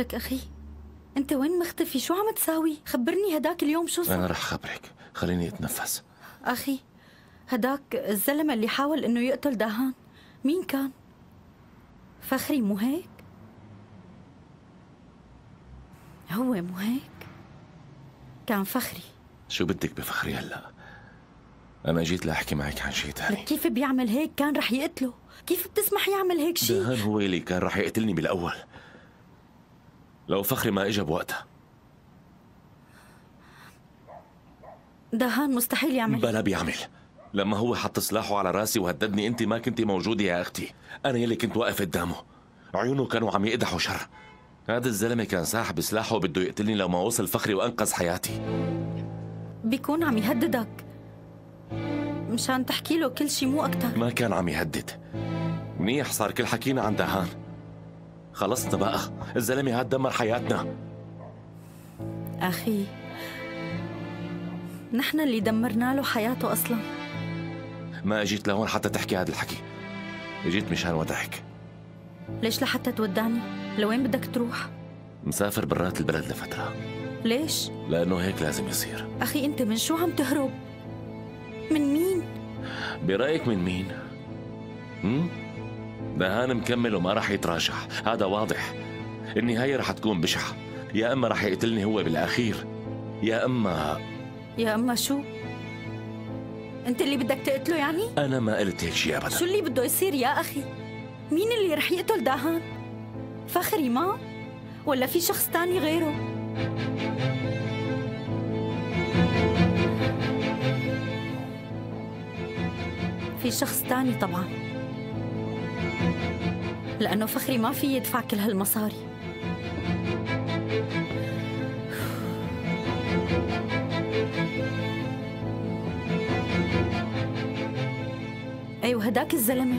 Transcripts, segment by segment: لك أخي أنت وين مختفي؟ شو عم تساوي؟ خبرني هداك اليوم شو صار؟ أنا رح خبرك، خليني أتنفس. أخي هداك الزلمة اللي حاول إنه يقتل دهان مين كان؟ فخري مو هيك؟ هو مو هيك؟ كان فخري. شو بدك بفخري هلا؟ أنا جيت لأحكي معك عن شيء ثاني. كيف بيعمل هيك؟ كان رح يقتله، كيف بتسمح يعمل هيك شيء؟ دهان هو اللي كان رح يقتلني بالأول لو فخري ما إجا بوقتها. دهان مستحيل يعمل. بلا بيعمل. لما هو حط سلاحه على راسي وهددني أنت ما كنتي موجودة يا أختي، أنا يلي كنت واقف قدامه، عيونه كانوا عم يقدحوا شر. هذا الزلمة كان ساحب سلاحه وبده يقتلني لو ما وصل فخري وأنقذ حياتي. بيكون عم يهددك مشان تحكي له كل شيء مو أكتر. ما كان عم يهدد، منيح صار كل حكينا عن دهان. خلصنا بقى، الزلمة هاد دمر حياتنا. أخي نحن اللي دمرنا له حياته أصلا. ما أجيت لهون حتى تحكي هذا الحكي، أجيت مشان ودعك. ليش لحتى تودعني؟ لوين بدك تروح؟ مسافر برات البلد لفترة. ليش؟ لأنه هيك لازم يصير. أخي أنت من شو عم تهرب؟ من مين؟ برأيك من مين؟ دهان مكمل وما راح يتراجع، هذا واضح. النهاية راح تكون بشعة، يا إما راح يقتلني هو بالأخير، يا إما شو؟ أنت اللي بدك تقتله يعني؟ أنا ما قلت هيك شيء أبدا. شو اللي بده يصير يا أخي؟ مين اللي راح يقتل دهان؟ فخري ما؟ ولا في شخص تاني غيره؟ في شخص تاني طبعا، لأنه فخري ما في يدفع كل هالمصاري. أيوه هداك الزلمة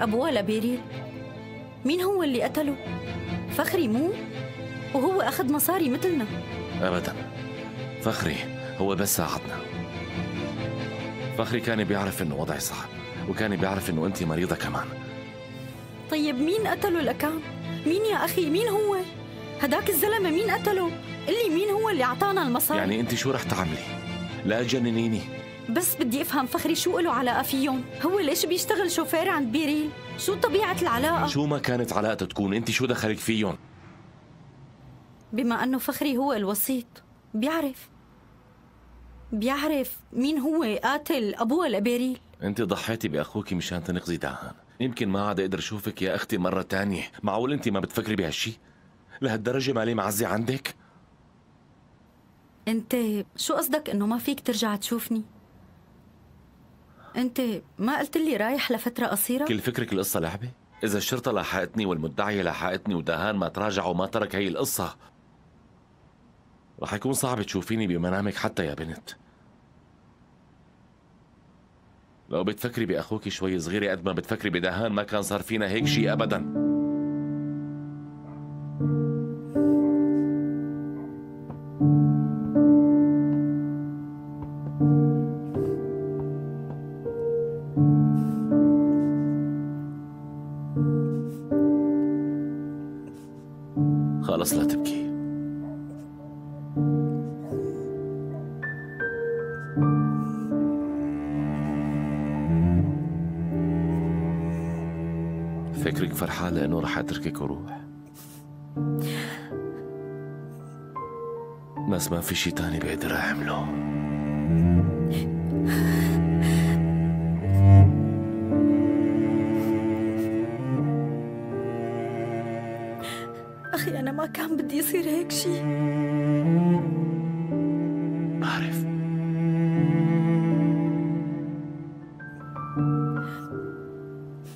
أبو ولا بيريل، مين هو اللي قتله؟ فخري مو؟ وهو أخذ مصاري مثلنا. أبدا، فخري هو بس ساعدنا. فخري كان بيعرف إنه وضعي صعب، وكان بيعرف إنه أنت مريضة كمان. طيب مين قتله لكان؟ مين يا أخي؟ مين هو؟ هداك الزلمة مين قتله؟ قلي مين هو اللي أعطانا المصاري؟ يعني أنت شو رح تعملي؟ لا تجننيني. بس بدي أفهم فخري شو له علاقة فيهم؟ هو ليش بيشتغل شوفير عند بيريل؟ شو طبيعة العلاقة؟ شو ما كانت علاقته تكون، أنت شو دخلك فيهم؟ بما أنه فخري هو الوسيط، بيعرف مين هو قاتل أبوه لبيريل. أنت ضحيتي بأخوك مشان تنقذي دهان، يمكن ما عاد أقدر أشوفك يا أختي مرة تانية. معقول أنت ما بتفكري بهالشي؟ لهالدرجة مالي معزة عندك؟ أنت شو قصدك إنه ما فيك ترجع تشوفني؟ أنت ما قلت لي رايح لفترة قصيرة؟ كل فكرك القصة لعبة؟ إذا الشرطة لاحقتني والمدعية لاحقتني ودهان ما تراجع وما ترك هي القصة، رح يكون صعب تشوفيني بمنامك حتى يا بنت. لو بتفكري بأخوك شوي صغيرة قد ما بتفكري بدهان ما كان صار فينا هيك شيء أبدا. خلص لا تبكي. فكرك فرحة لأنه رح أتركك وروح، بس ما في شي تاني بقدر أعمله. أخي أنا ما كان بدي يصير هيك شي. بعرف.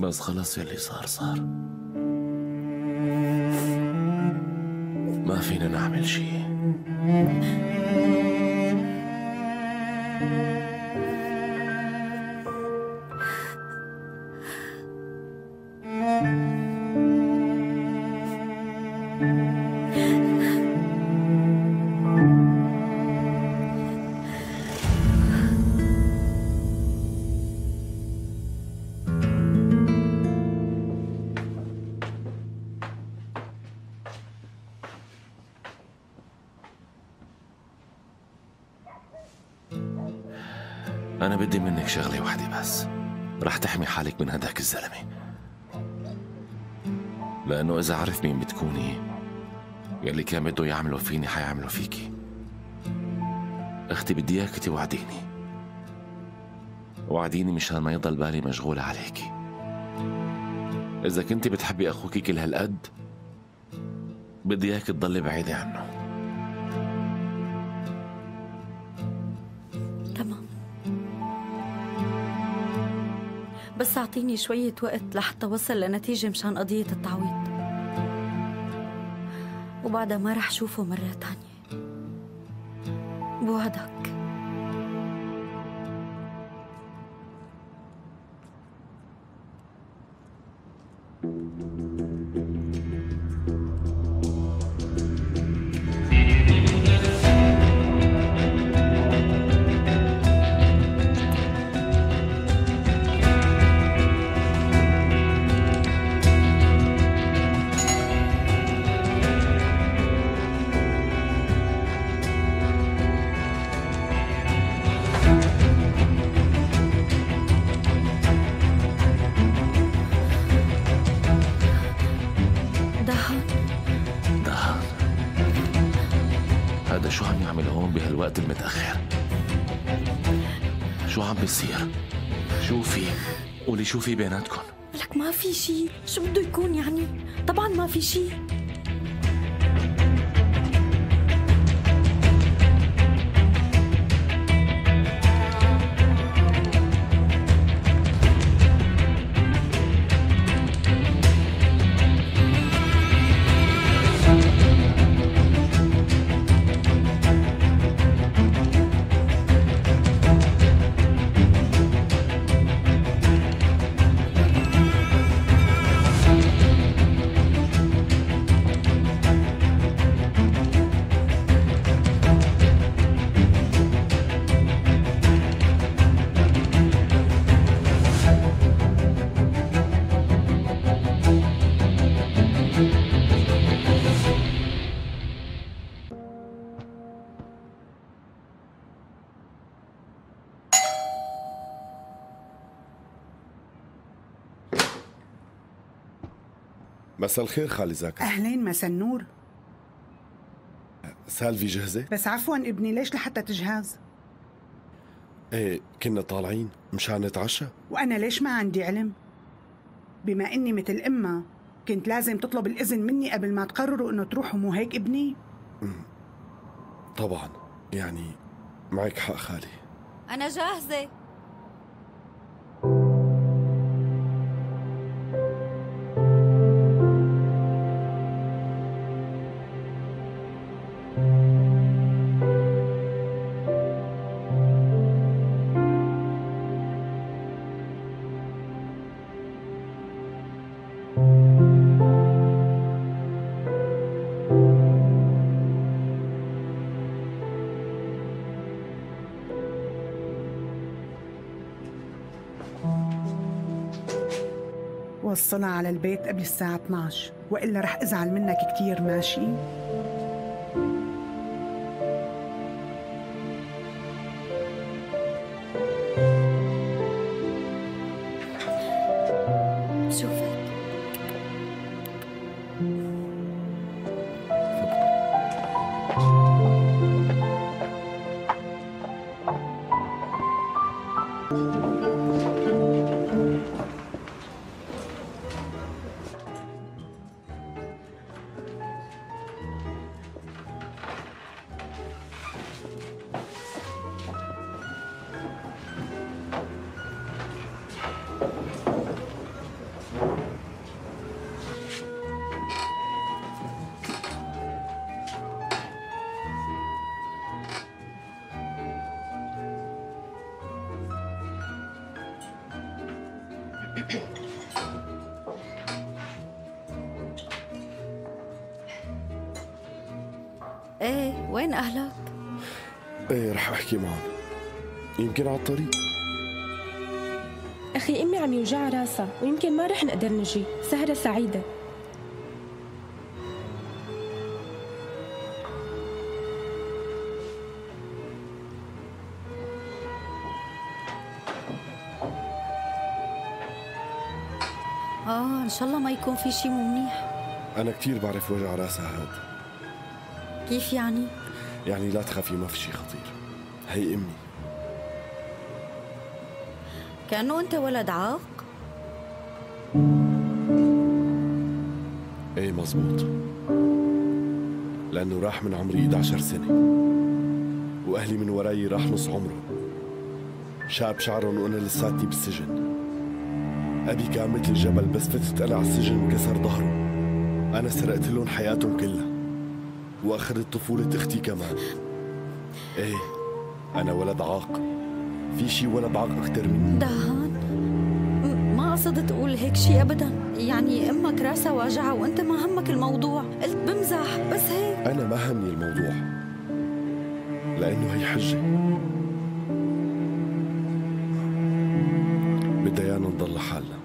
بس خلص يلي صار صار، ما فينا نعمل شي. أنا بدي منك شغلة واحدة بس، رح تحمي حالك من هداك الزلمة، لأنه إذا عرف مين بتكوني يلي كان بده يعمله فيني حيعمله فيكي. أختي بدي إياك توعديني، وعديني مشان ما يضل بالي مشغولة عليكي. إذا كنتي بتحبي أخوكي كل هالقد بدي إياك تضلي بعيدة عنه. تمام، بس أعطيني شوية وقت لحتى أوصل لنتيجة مشان قضية التعويض، وبعدها ما رح أشوفه مرة تانية، بوعدك. شو في بيناتكم؟ لك ما في شيء، شو بده يكون يعني؟ طبعا ما في شيء. مساء الخير خالي زاكر. أهلين، مساء النور. سالفي جاهزة؟ بس عفواً ابني، ليش لحتى تجهز؟ ايه كنا طالعين مشان نتعشى. وأنا ليش ما عندي علم؟ بما إني مثل أمها كنت لازم تطلب الإذن مني قبل ما تقرروا إنه تروحوا، مو هيك ابني؟ طبعاً، يعني معك حق خالي. أنا جاهزة. وصلها على البيت قبل الساعة 12 وإلا رح أزعل منك كتير، ماشي؟ ايه وين اهلك؟ ايه رح احكي معهم، يمكن على الطريق. اخي امي عم يوجعها راسها ويمكن ما رح نقدر نجي. سهرة سعيدة. ان شاء الله ما يكون في شيء مو منيح. انا كثير بعرف وجع راسها هاد. كيف يعني؟ يعني لا تخافي، ما في شيء خطير. هي امي. كأنه انت ولد عاق. ايه مزبوط، لانه راح من عمري 11 سنه واهلي من وراي راح نص عمره، شاب شعرهم وانا لساتني بالسجن. ابي كان مثل الجبل بس فتت انا على السجن وكسر ظهره. انا سرقت لهم حياتهم كلها واخذت طفوله اختي كمان. ايه انا ولد عاق، في شي ولد عاق اكثر مني. دهان ما قصدت اقول هيك شي ابدا، يعني امك راسها واجعه وانت ما همك الموضوع، قلت بمزح بس هيك. انا ما همني الموضوع لانه هي حجه بدها ايانا نضل لحالنا.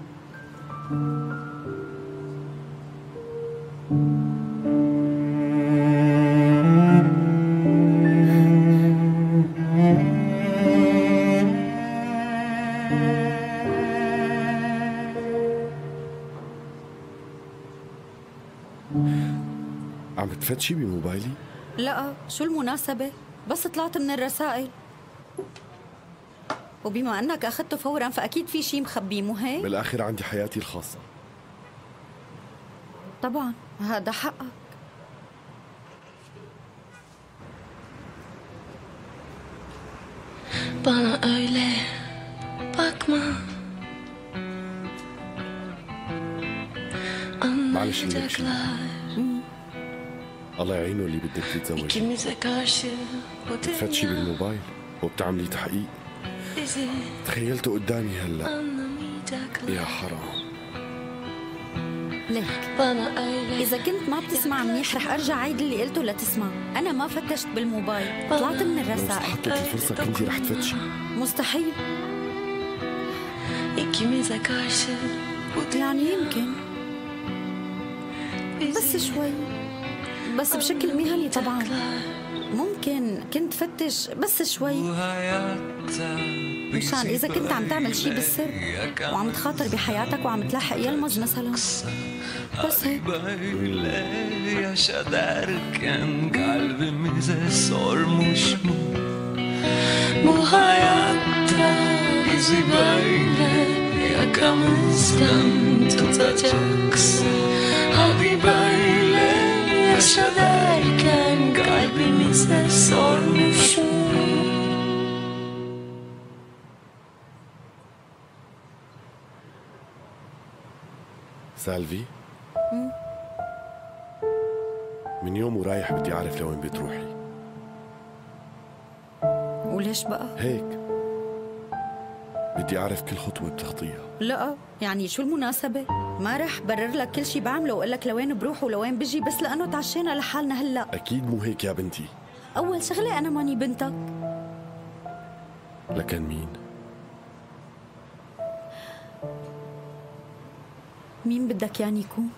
عم تفتشي بموبايلي؟ لا، شو المناسبة؟ بس طلعت من الرسائل، وبما انك اخذته فورا فاكيد في شيء مخبيه، مو هيك؟ بالاخر عندي حياتي الخاصة. طبعا هذا حقك. Bana öyle bakma. Anlayacaklar. الله يعينه اللي بدك تتزوجي. ikimize karşı بتفتشي بالموبايل وبتعملي تحقيق. تخيلته قدامي هلا، يا حرام. ليك إذا كنت ما بتسمع منيح رح أرجع عيد اللي قلته لتسمع. أنا ما فتشت بالموبايل، طلعت من الرسائل. لو استحقت الفرصة كنتي رح تفتشي. مستحيل. يعني يمكن بس شوي، بس بشكل مهني طبعا. ممكن كنت فتش بس شوي مشان إذا كنت عم تعمل شي بالسر وعم تخاطر بحياتك وعم تلاحق يلمز مثلا. بس هيك. سالفي، من يوم ورايح بدي اعرف لوين بتروحي. وليش بقى؟ هيك بدي اعرف كل خطوة بتخطيها. لا، يعني شو المناسبة؟ ما رح برر لك كل شي بعمله واقول لك لوين بروح ولوين بجي بس لأنه تعشينا لحالنا هلا. أكيد مو هيك يا بنتي. أول شغلة أنا ماني بنتك. لكن مين؟ مين بدك يعني يكون؟ لا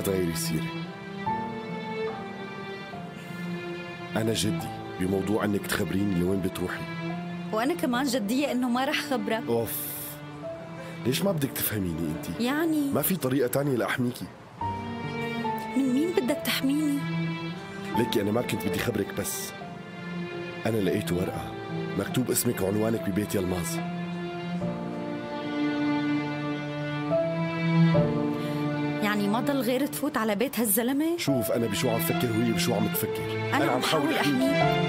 تغيري السيرة. أنا جدي بموضوع إنك تخبريني لوين بتروحي. وأنا كمان جدية إنه ما رح خبرك. أوف، ليش ما بدك تفهميني أنتِ؟ يعني ما في طريقة تانية لأحميكي. من مين بدك تحميني؟ ليكي أنا ما كنت بدي خبرك، بس أنا لقيت ورقة مكتوب اسمك وعنوانك ببيت يلماز. يعني ما ضل غير تفوت على بيت هالزلمة؟ شوف أنا بشو عم فكر وهي بشو عم تفكر. أنا عم حاول أحميك.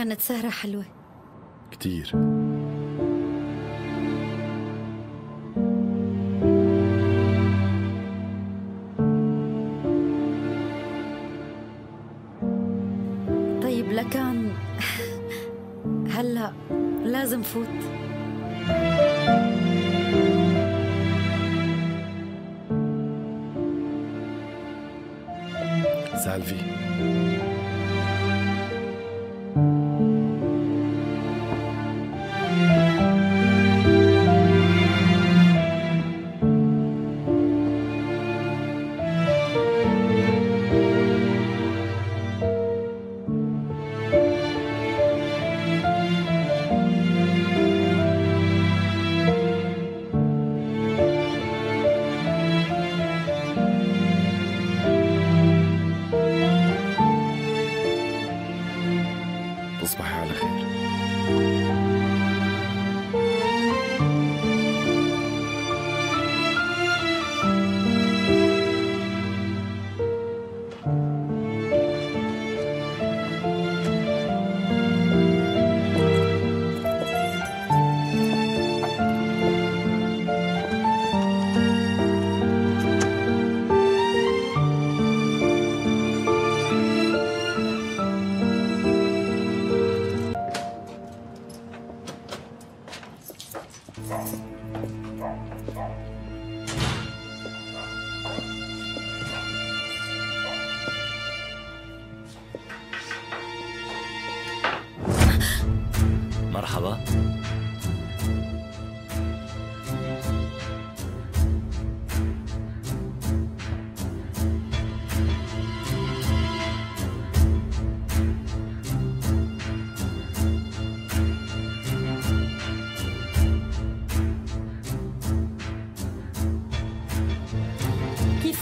كانت سهرة حلوة كتير. طيب لكان هلا لازم فوت. سالفي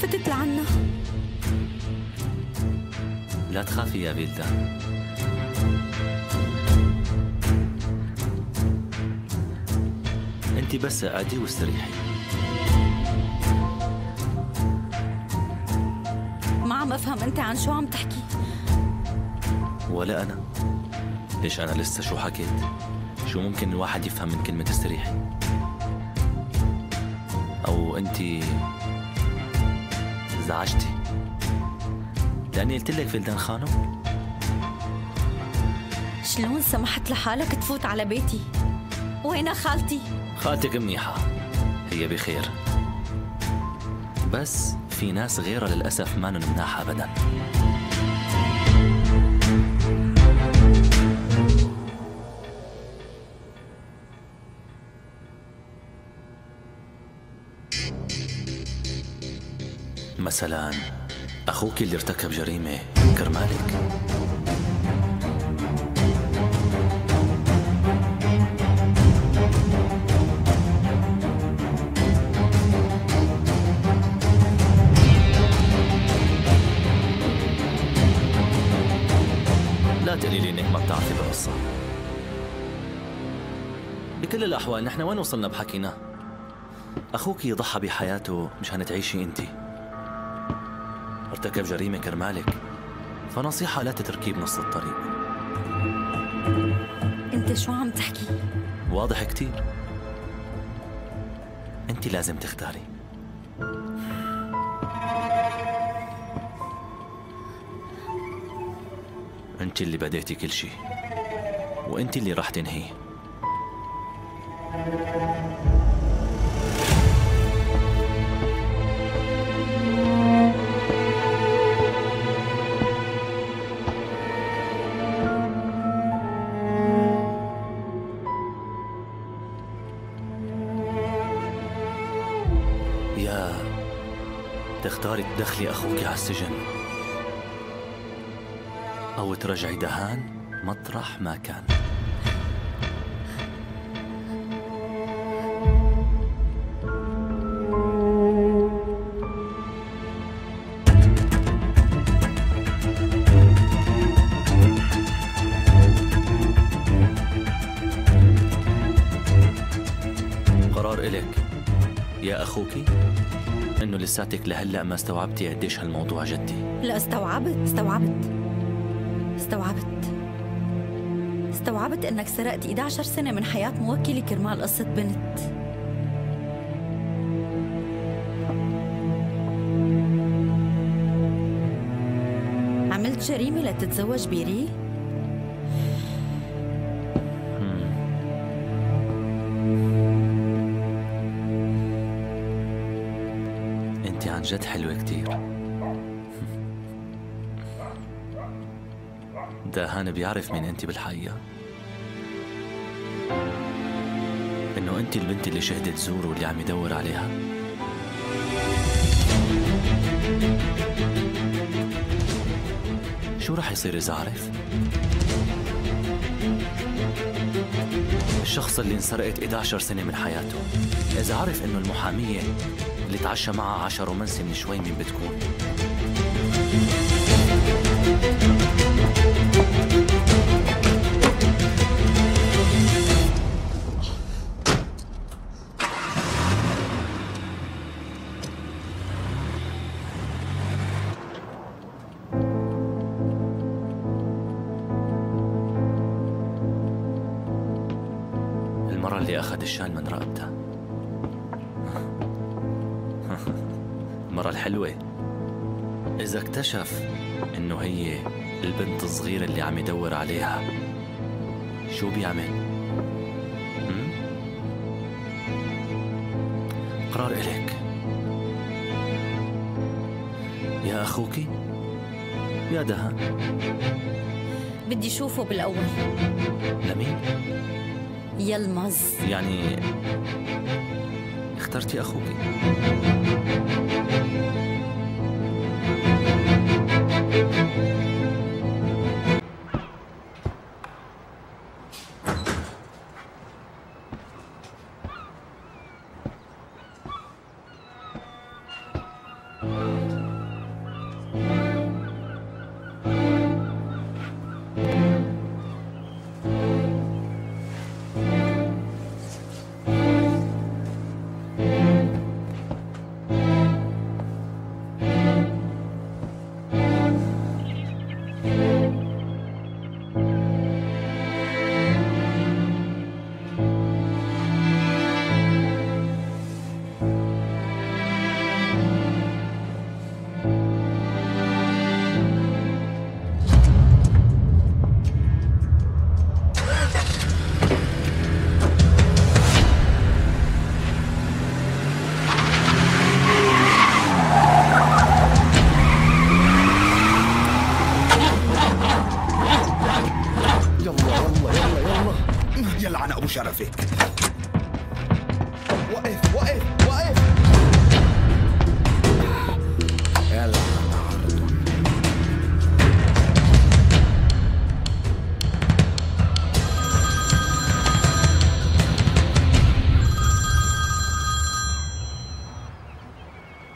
فتت لعنا. لا تخافي يا بيلدا، انت بس اقعدي واستريحي. ما عم افهم انت عن شو عم تحكي. ولا انا، ليش انا لسه شو حكيت؟ شو ممكن الواحد يفهم من كلمة استريحي؟ او انت زعجتي لأني قلت لك فلدان خانم. شلون سمحت لحالك تفوت على بيتي؟ وين خالتي؟ خالتك منيحة، هي بخير، بس في ناس غيرها للأسف ما نن مناحة أبدا. مثلا أخوك اللي ارتكب جريمة كرمالك. لا تقولي لي إنك ما بتعرفي بالقصة. بكل الأحوال نحن وين وصلنا بحكينا؟ أخوك يضحى بحياته مشان تعيشي أنتِ. ارتكب جريمة كرمالك، فنصيحة لا تتركيه بنص الطريق. انت شو عم تحكي؟ واضح كتير. انت لازم تختاري. انت اللي بديتي كل شيء، وانت اللي راح تنهيه. تختاري تدخلي أخوك على السجن أو ترجعي دهان مطرح ما كان. قرار إلك يا أخوكي. إنه لساتك لهلا ما استوعبتي قديش هالموضوع جدي. لا استوعبت. استوعبت انك سرقت 11 سنة من حياة موكلي كرمال قصة بنت. عملت جريمة لتتزوج بيري؟ انتي عن جد حلوة كتير. دهان بيعرف مين انت بالحقيقة، انه انت البنت اللي شهدت زور واللي عم يدور عليها. شو رح يصير اذا عرف؟ الشخص اللي انسرقت 11 سنة من حياته اذا عرف انه المحامية اللي تعشى معها 10 رومانسي من شوي مين بتكون؟ المرة اللي أخذ الشال من رقبتها المرة الحلوة إذا اكتشف إنه هي البنت الصغيرة اللي عم يدور عليها شو بيعمل؟ قرار إلك يا أخوكي يا دهان. بدي شوفه بالأول. لمين؟ يلمز. يعني اخترتي أخوكي؟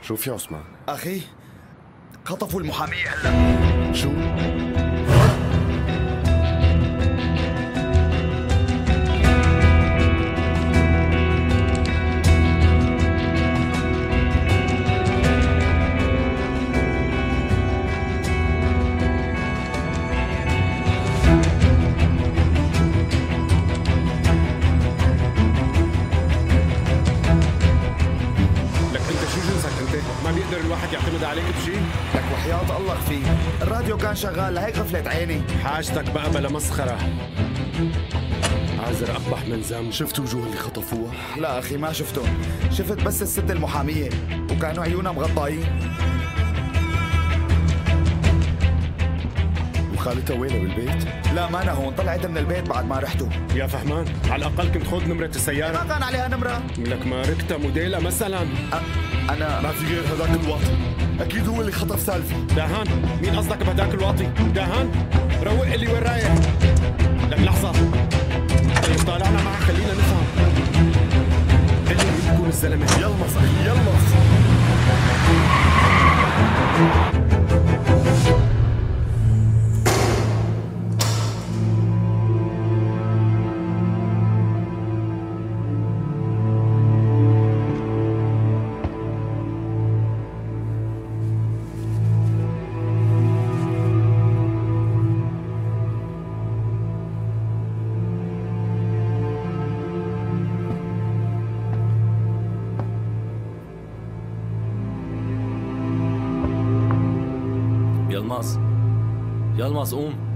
شوف يا عثمان أخي، خطفوا المحامية هلا. شو؟ شغال لهيك غفلت عيني. حاجتك بقى بلا مسخره. عازر اقبح من زم. شفت وجوه اللي خطفوها؟ لا اخي ما شفتهم، شفت بس الست المحاميه وكانوا عيونها مغطايين. وخالتها وينها بالبيت؟ لا ما انا هون، طلعت من البيت بعد ما رحتوا. يا فهمان على الاقل كنت خذ نمره السياره. ما كان عليها نمره. لك ما ركبتها موديلا مثلا. انا ما في غير هذاك الواطي، أكيد هو اللي خطف سالفي. دهان مين قصدك بهداك الواطي؟ دهان روق لي وين رايح؟ لك لحظة، طيب طالعنا معك خلينا نفهم. قل لي مين بيكون الزلمة؟ يلمز أخي يلمز. يلماز. يلماز قوم.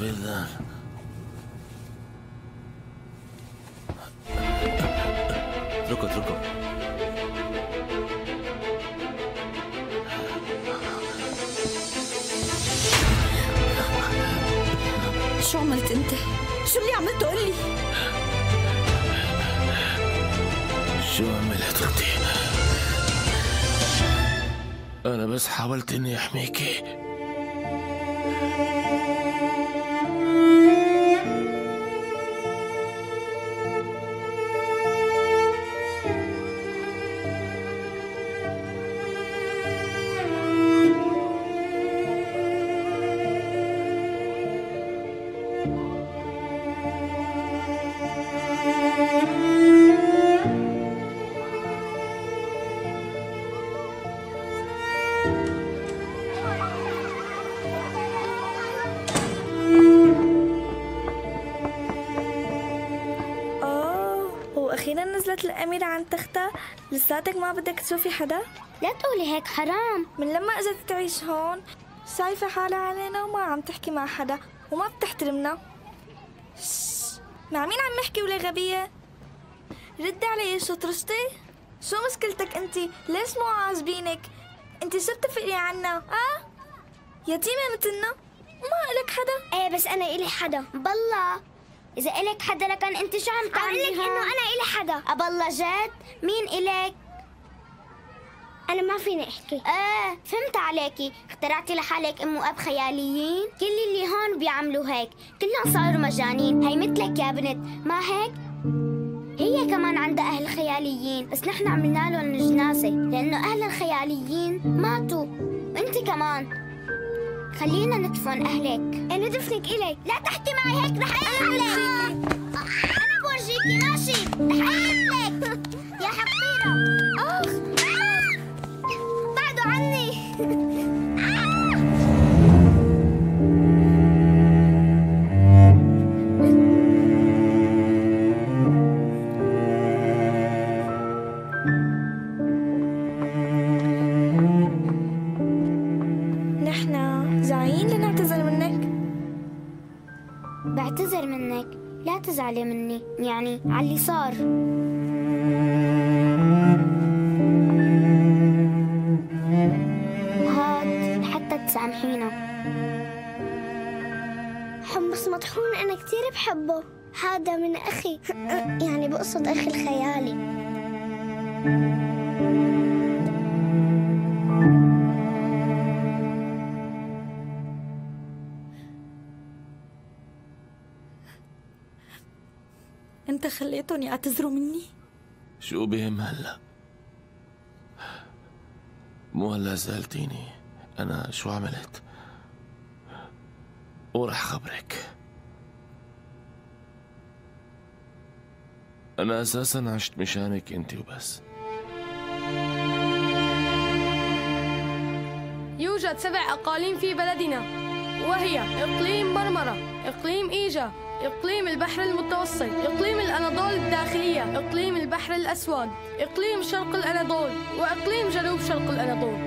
بلدان اتركوا اتركوا. شو عملت انت؟ شو اللي عملته قل لي؟ شو عملت اختي؟ انا بس حاولت اني احميكي. الأميرة عن تختها لساتك ما بدك تشوفي حدا؟ لا تقولي هيك حرام. من لما اجت تعيش هون شايفة حالها علينا وما عم تحكي مع حدا وما بتحترمنا. مع مين عم نحكي ولا غبية؟ ردي علي شو طرشتي؟ شو مشكلتك انت؟ ليش مو عاجبينك؟ انت شو بتفرقي عنا؟ يتيمة مثلنا ما إلك حدا. ايه بس انا إلي حدا. بالله إذا إلك حدا لكان أنت شو عم تعملي؟ عم لك إنه أنا إلي حدا. أبالله جد؟ مين إلك؟ أنا ما فيني أحكي. فهمت عليكي، اخترعتي لحالك أم وأب خياليين؟ كل اللي هون بيعملوا هيك، كلهم صاروا مجانين، هي مثلك يا بنت، ما هيك؟ هي كمان عندها أهل خياليين، بس نحن عملنا لهم جنازة، لأنه أهل الخياليين ماتوا، وأنت كمان. خلينا ندفن أهلك. أنا دفنك إليك. لا تحكي معي هيك رح أقتلك. أنا بورجيكي ماشي رح أقتلك يا حقيرة. أخ بعدوا عني. بعتذر منك، لا تزعلي مني، يعني على اللي صار. هاد حتى تسامحينا. حمص مطحون أنا كثير بحبه، هذا من أخي، يعني بقصد أخي الخيالي. انت خليتهم يعتذروا مني؟ شو بهم هلا؟ مو هلا سألتيني انا شو عملت؟ ورح خبرك. انا اساسا عشت مشانك انت وبس. يوجد 7 اقاليم في بلدنا، وهي اقليم مرمرة، اقليم ايجا، إقليم البحر المتوسط، إقليم الأناضول الداخلية، إقليم البحر الأسود، إقليم شرق الأناضول، وإقليم جنوب شرق الأناضول.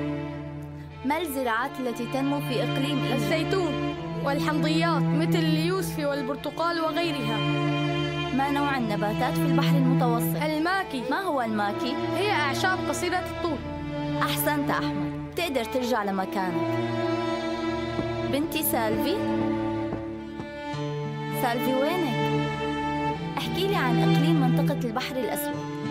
ما الزراعات التي تنمو في إقليم إيجا؟ الزيتون والحمضيات مثل اليوسف والبرتقال وغيرها. ما نوع النباتات في البحر المتوسط؟ الماكي. ما هو الماكي؟ هي أعشاب قصيرة الطول. أحسنت أحمد، تقدر ترجع لمكانك. بنتي سالفي؟ سالفي وينك؟ احكي لي عن اقليم منطقة البحر الأسود.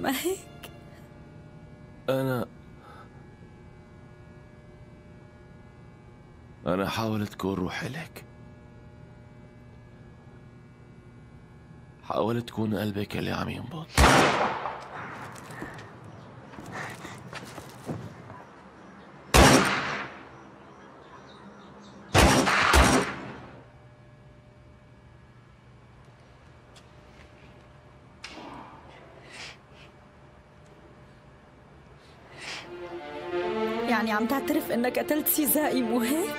ما هيك؟ أنا حاولت كون روحي لك، حاولت تكون قلبك اللي عم ينبض. يعني عم تعترف انك قتلت سيزائي مو هيك؟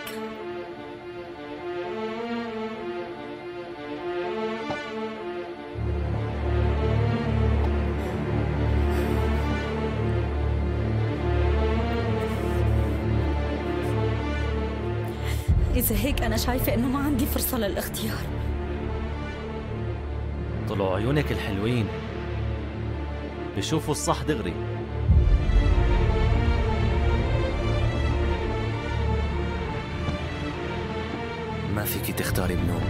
إذا هيك أنا شايفة إنه ما عندي فرصة للاختيار. طلعوا عيونك الحلوين، بشوفوا الصح دغري. ما فيكي تختاري منهم،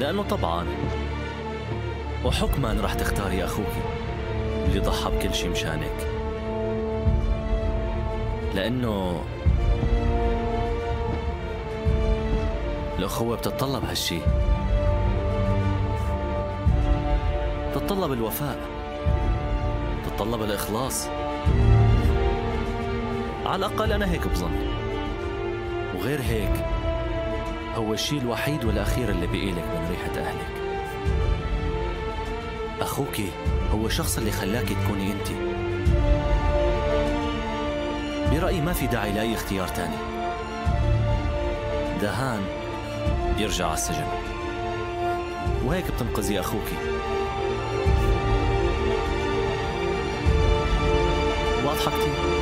لأنه طبعاً وحكماً رح تختاري أخوكي اللي ضحى بكل شي مشانك، لأنه الأخوة بتتطلب هالشي، بتتطلب الوفاء، بتتطلب الإخلاص. على الأقل أنا هيك بظن، وغير هيك هو الشي الوحيد والأخير اللي بقيلك من ريحة أهلك. أخوكي هو الشخص اللي خلاكي تكوني أنتِ. برأيي ما في داعي لأي اختيار تاني. دهان يرجع على السجن، وهيك بتنقذي أخوكي. واضحة كتير؟